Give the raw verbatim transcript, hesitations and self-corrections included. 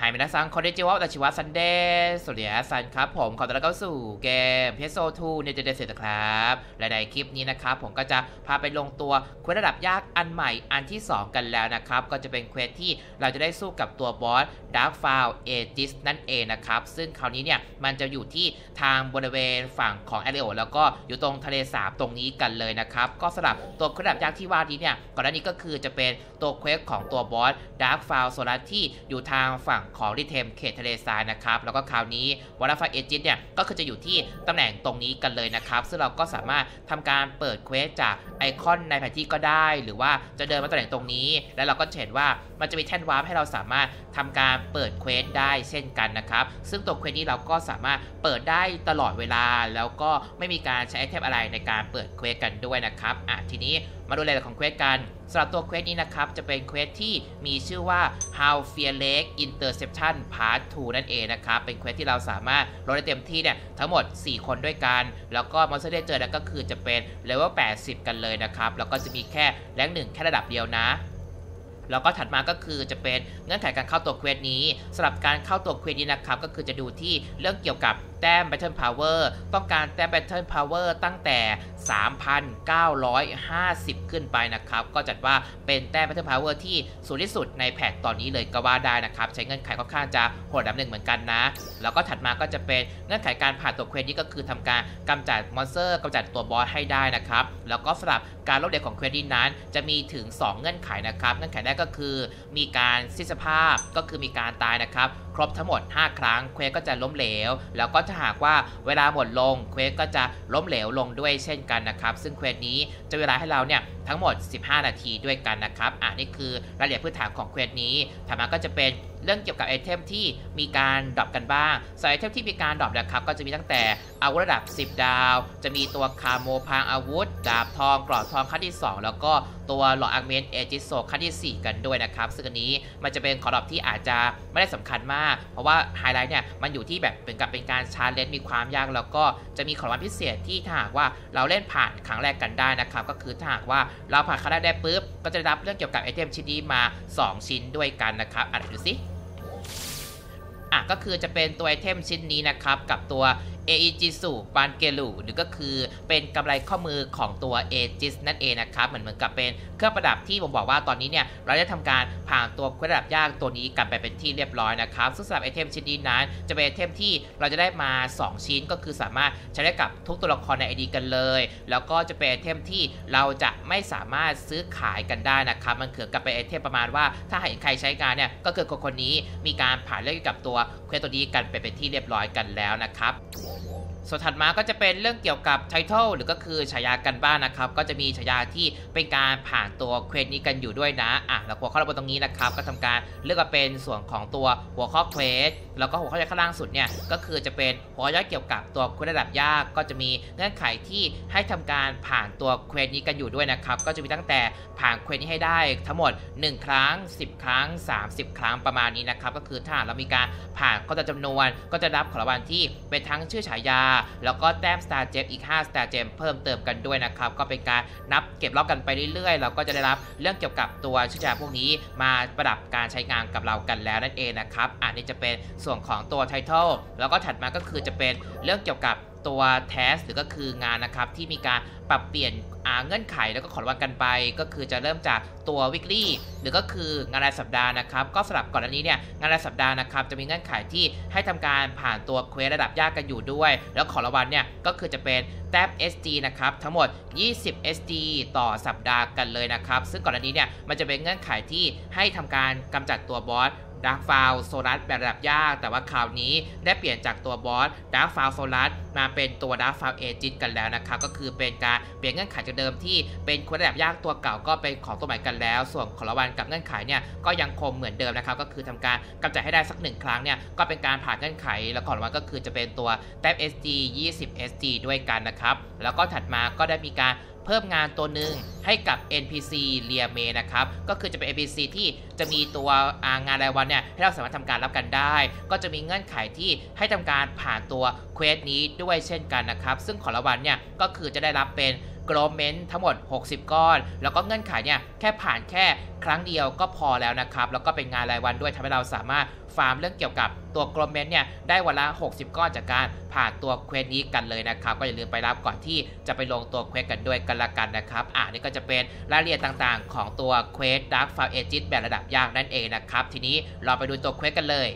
หายไปนะซังคอนเดจิวัลดัชวัสซันเดย์สวัสดีซันครับผมขอต้อนรับเข้าสู่เกม พี เอส โอ ทู เอ็น จี เอส นะครับและในคลิปนี้นะครับผมก็จะพาไปลงตัวเควสระดับยากอันใหม่อันที่สองกันแล้วนะครับก็จะเป็นเควสที่เราจะได้สู้กับตัวบอสดาร์คฟาวเอจิสนั่นเองนะครับซึ่งคราวนี้เนี่ยมันจะอยู่ที่ทางบริเวณฝั่งของแอริโอแล้วก็อยู่ตรงทะเลสาบตรงนี้กันเลยนะครับก็สำหรับตัวเควสระดับยากที่ว่านี้เนี่ยก่อนหน้านี้ก็คือจะเป็นตัวเควสของตัวบอสดาร์คฟาวโซลัสที่อยู่ทางฝั่งของริเทมเขตทะเลทรายนะครับแล้วก็คราวนี้วอลฟาเอจิสเนี่ยก็คือจะอยู่ที่ตำแหน่งตรงนี้กันเลยนะครับซึ่งเราก็สามารถทำการเปิดเควสจากไอคอนในแผนที่ก็ได้หรือว่าจะเดินมาตำแหน่งตรงนี้แล้วเราก็เห็นว่ามันจะมีแท่นวาร์ปให้เราสามารถทำการเปิดเควสได้เช่นกันนะครับซึ่งตัวเควสนี้เราก็สามารถเปิดได้ตลอดเวลาแล้วก็ไม่มีการใช้ไอเทมอะไรในการเปิดเควสกันด้วยนะครับอ่ะทีนี้มาดูรายละเอียดของเควสกันสำหรับตัวเควสนี้นะครับจะเป็นเควสที่มีชื่อว่า Howfear Lake Interception Part ทู นั่นเองนะครับเป็นเควสที่เราสามารถลดได้เต็มที่เนี่ยทั้งหมดสี่คนด้วยกันแล้วก็มอนสเตอร์ที่เจอเนี่ยก็คือจะเป็นเลเวลแปดสิบกันเลยนะครับแล้วก็จะมีแค่แรงหนึ่งแค่ระดับเดียวนะแล้วก็ถัดมาก็คือจะเป็นเงื่อนไขการเข้าตัวเควสนี้สำหรับการเข้าตัวเควสนี้นะครับก็คือจะดูที่เรื่องเกี่ยวกับแต้ม Battle Power ต้องการแต้ม Battle Power ตั้งแต่ สามพันเก้าร้อยห้าสิบ ขึ้นไปนะครับก็จัดว่าเป็นแต้ม Battle Power ที่สูงที่สุดในแพทตอนนี้เลยก็ว่าได้นะครับใช้เงื่อนไขค่อนข้างจะโหดอันดับหนึ่งเหมือนกันนะแล้วก็ถัดมาก็จะเป็นเงื่อนไขการผ่านตัวเควสนี้ก็คือทำการกำจัดมอนสเตอร์กำจัดตัวบอสให้ได้นะครับแล้วก็สำหรับการลบเด็กของเควสนี้นั้นจะมีถึงสองเงื่อนไขนะครับเงื่อนไขแรกก็คือมีการสิ้นสภาพก็คือมีการตายนะครับครบทั้งหมดห้าครั้งเควสก็จะล้มเหลวแล้วก็ถ้าหากว่าเวลาหมดลงเควสก็จะล้มเหลวลงด้วยเช่นกันนะครับซึ่งเควสนี้จะเวลาให้เราเนี่ยทั้งหมดสิบห้านาทีด้วยกันนะครับอ่านี่คือรายละเอียดพื้นฐานของเควสนี้ถัดมาก็จะเป็นเรื่องเกี่ยวกับไอเทมที่มีการดรอปกันบ้างสายไอเทมที่มีการดรอปนะครับก็จะมีตั้งแต่อาวุธระดับสิบดาวจะมีตัวคาโมพางอาวุธดาบทองกรอบทองขั้นที่สองแล้วก็ตัวหลอดอาร์เมนเอจิโซขั้นที่สี่กันด้วยนะครับซึ่งอันนี้มันจะเป็นของดรอปที่อาจจะไม่ได้สำคัญมากเพราะว่าไฮไลท์เนี่ยมันอยู่ที่แบบเป็นกับเป็นการชาเลนจ์มีความยากแล้วก็จะมีของรางวัลพิเศษที่ถ้าหากว่าเราเล่นผ่านครั้งแรกกันได้นะครับก็คือถ้าหากว่าเราผ่านครั้งแรกได้ปุ๊บก็จะได้รับเรื่องเกี่ยวกับไอเทมชิ้นนี้มาสองชิ้นด้วยกันนะครับอ่านดูสิอ่ะก็คือจะเป็นตัวไอเทมชิ้นนี้นะครับกับตัวเอจิสุบานเกลูหรือก็คือเป็นกำไรข้อมือของตัวเอจิสนั่นเองนะครับเหมือนเหมือนกับเป็นเครื่องประดับที่ผมบอกว่าตอนนี้เนี่ยเราได้ทำการผ่านตัวเควสระดับยากตัวนี้กลับไปเป็นที่เรียบร้อยนะครับซึ่งสำหรับไอเทมชิ้นนี้นั้นจะเป็นไอเทมที่เราจะได้มาสองชิ้นก็คือสามารถใช้ได้กับทุกตัวละครใน ไอ ดี กันเลยแล้วก็จะเป็นไอเทมที่เราจะไม่สามารถซื้อขายกันได้นะครับมันเกิดกับเป็นไอเทมประมาณว่าถ้าเห็นใครใช้งานเนี่ยก็คือคนคนนี้มีการผ่านเรื่องเกี่ยวกับตัวเควสตัวนี้กันไปเป็นที่เรียบร้อยกันแล้วนะครับส่วนถัดมาก็จะเป็นเรื่องเกี่ยวกับไททอลหรือก็คือฉายากันบ้าง น, นะครับก็จะมีฉายาที่เป็นการผ่านตัวเควสนี้กันอยู่ด้วยนะอ่ะแล้วหัวข้อเราบนตรงนี้นะครับก็ทำการเลือกมาเป็นส่วนของตัวหัวข้อเควสแล้วก็หัวข้อข้างล่างสุดเนี่ยก็คือจะเป็นหัวย่อยเกี่ยวกับตัวเควสระดับยากก็จะมีเงื่อนไขที่ให้ทำการผ่านตัวเควสนี้กันอยู่ด้วยนะครับก็จะมีตั้งแต่ผ่านเควสนี้ให้ได้ทั้งหมดหนึ่งครั้งสิบครั้งสามสิบครั้งประมาณนี้นะครับก็คือถ้าเรามีการผ่านก็จะจำนวนก็จะรับของรางวัลที่เป็นทั้งชื่อฉายาแล้วก็แต้ม Star Gem อีกห้า Star Gem เพิ่มเติมกันด้วยนะครับก็เป็นการนับเก็บรอบกันไปเรื่อยๆเราก็จะได้รับเรื่องเกี่ยวกับตัวชื่อฉายาพวกนี้มาประดับการใช้งานกับเรากันแล้วนั่นเองนะครับอันนี้จะเป็นส่วนของตัว Title แล้วก็ถัดมาก็คือจะเป็นเรื่องเกี่ยวกับตัวแทสหรือก็คืองานนะครับที่มีการปรับเปลี่ยนเงื่อนไขแล้วก็ขอรางวัลกันไปก็คือจะเริ่มจากตัว weekly หรือก็คืองานรายสัปดาห์นะครับก็สำหรับก่อนหน้านี้เนี่ยงานรายสัปดาห์นะครับจะมีเงื่อนไขที่ให้ทำการผ่านตัวเควสระดับยากกันอยู่ด้วยแล้วขอรางวัลเนี่ยก็คือจะเป็นแต้ม เอส ดี นะครับทั้งหมดยี่สิบ เอส ดี ต่อสัปดาห์กันเลยนะครับซึ่งก่อนหน้านี้เนี่ยมันจะเป็นเงื่อนไขที่ให้ทำการกำจัดตัวบอสดาร์คฟาวโซลัสแบบระดับยากแต่ว่าคราวนี้ได้เปลี่ยนจากตัวบอสดาร์คฟาวโซลัสมาเป็นตัวดาร์คฟาวเอจิสกันแล้วนะครับก็คือเป็นการเปลี่ยนเงื่อนไขจากเดิมที่เป็นคนระดับยากตัวเก่าก็เป็นของตัวใหม่กันแล้วส่วนของรางวัลกับเงื่อนไขเนี่ยก็ยังคงเหมือนเดิมนะครับก็คือทำการกำจัดให้ได้สักหนึ่งครั้งเนี่ยก็เป็นการผ่านเงื่อนไขแล้วของรางวัลก็คือจะเป็นตัวแต้ม เอส ดี ยี่สิบ เอส ดี ด้วยกันนะครับแล้วก็ถัดมาก็ได้มีการเพิ่มงานตัวหนึ่งให้กับ เอ็น พี ซี เรียเมนะครับก็คือจะเป็น เอ็น พี ซี ที่จะมีตัวงานรายวันเนี่ยให้เราสามารถทำการรับกันได้ก็จะมีเงื่อนไขที่ให้ทำการผ่านตัวเควสนี้ด้วยเช่นกันนะครับซึ่งของรางวัลเนี่ยก็คือจะได้รับเป็น โกลเมนต์ทั้งหมดหกสิบก้อนแล้วก็เงื่อนไขเนี่ยแค่ผ่านแค่ครั้งเดียวก็พอแล้วนะครับแล้วก็เป็นงานรายวันด้วยทำให้เราสามารถฟาร์มเรื่องเกี่ยวกับตัวโกลเมนต์เนี่ยได้วันละหกสิบก้อนจากการผ่านตัวเควสนี้กันเลยนะครับก็อย่าลืมไปรับก่อนที่จะไปลงตัวเควสกันด้วยกันละกันนะครับอ่านี่ก็จะเป็นรายละเอียดต่างๆของตัวเควสดาร์กฟาร์มเอจิสแบบระดับยากนั่นเองนะครับทีนี้เราไปดูตัวเควสกันเลย